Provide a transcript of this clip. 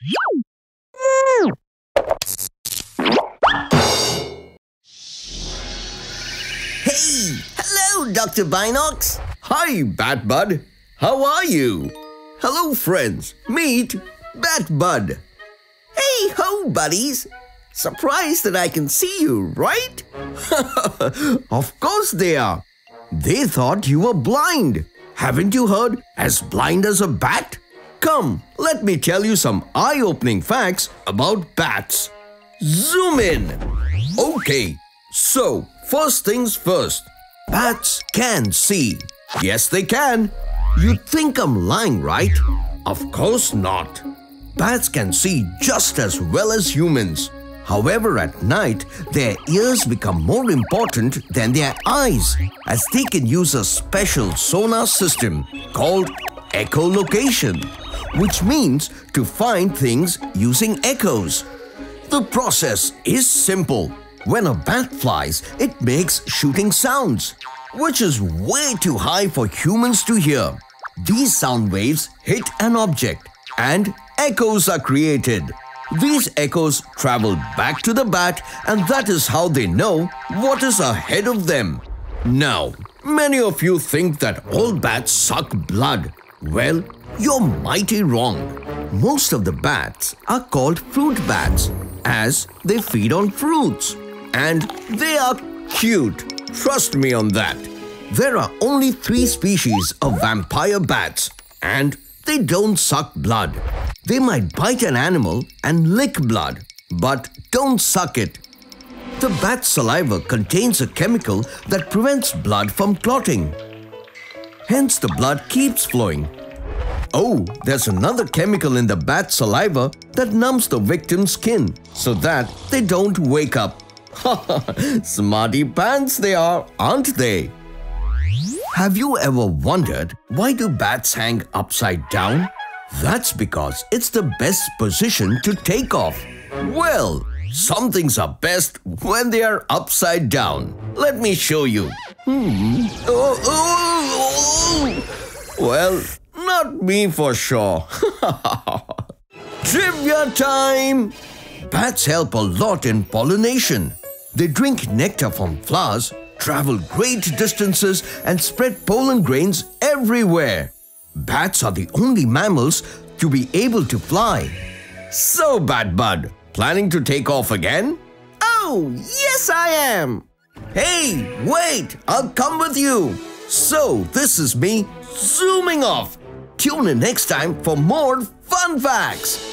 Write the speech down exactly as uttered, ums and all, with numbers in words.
Hey! Hello, Doctor Binocs! Hi, Bat Bud! How are you? Hello, friends! Meet Bat Bud! Hey ho, buddies! Surprised that I can see you, right? Of course they are! They thought you were blind! Haven't you heard? As blind as a bat? Come, let me tell you some eye-opening facts about bats. Zoom in! Okay, so first things first. Bats can see. Yes, they can. You think I'm lying, right? Of course not. Bats can see just as well as humans. However, at night, their ears become more important than their eyes, as they can use a special sonar system called echolocation, which means to find things using echoes. The process is simple. When a bat flies, it makes shooting sounds, which is way too high for humans to hear. These sound waves hit an object, and echoes are created. These echoes travel back to the bat, and that is how they know what is ahead of them. Now, many of you think that all bats suck blood. Well, you're mighty wrong. Most of the bats are called fruit bats as they feed on fruits. And they are cute. Trust me on that. There are only three species of vampire bats, and they don't suck blood. They might bite an animal and lick blood, but don't suck it. The bat's saliva contains a chemical that prevents blood from clotting. Hence, the blood keeps flowing. Oh, there's another chemical in the bat's saliva that numbs the victim's skin so that they don't wake up. Smarty pants they are, aren't they? Have you ever wondered why do bats hang upside down? That's because it's the best position to take off. Well, some things are best when they are upside down. Let me show you. Hmm. Oh, oh, oh. Well, not me for sure. Trivia time! Bats help a lot in pollination. They drink nectar from flowers, travel great distances, and spread pollen grains everywhere. Bats are the only mammals to be able to fly. So, Bat Bud, planning to take off again? Oh, yes I am! Hey, wait, I'll come with you! So, this is me zooming off. Tune in next time for more fun facts!